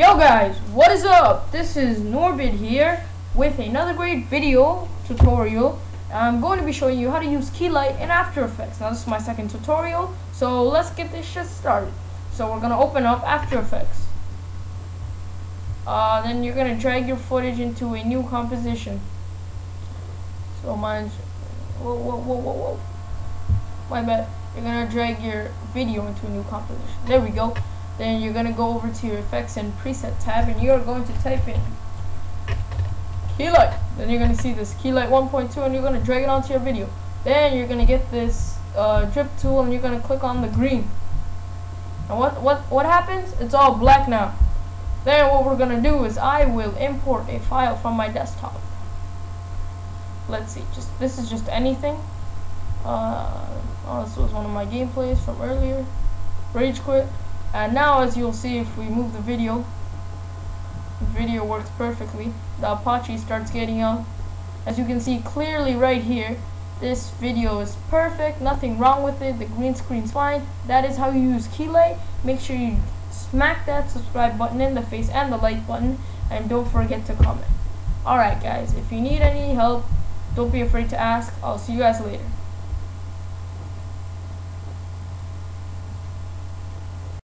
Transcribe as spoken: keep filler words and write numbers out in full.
Yo guys, what is up? This is Norbit here with another great video tutorial. I'm going to be showing you how to use Keylight in After Effects. Now this is my second tutorial, so let's get this shit started. So we're gonna open up After Effects. Uh, then you're gonna drag your footage into a new composition. So mine's whoa whoa whoa whoa whoa. My bad. You're gonna drag your video into a new composition. There we go. Then you're gonna go over to your effects and preset tab, and you're going to type in Keylight. Then you're gonna see this Keylight one point two, and you're gonna drag it onto your video. Then you're gonna get this uh, drip tool, and you're gonna click on the green. And what what what happens? It's all black now. Then what we're gonna do is I will import a file from my desktop. Let's see. Just this is just anything. Uh, oh, this was one of my gameplays from earlier. Rage quit. And now, as you'll see, if we move the video, the video works perfectly. The Apache starts getting up. As you can see clearly right here, this video is perfect. Nothing wrong with it. The green screen's fine. That is how you use Keylight. Make sure you smack that subscribe button in the face and the like button. And don't forget to comment. Alright guys, if you need any help, don't be afraid to ask. I'll see you guys later.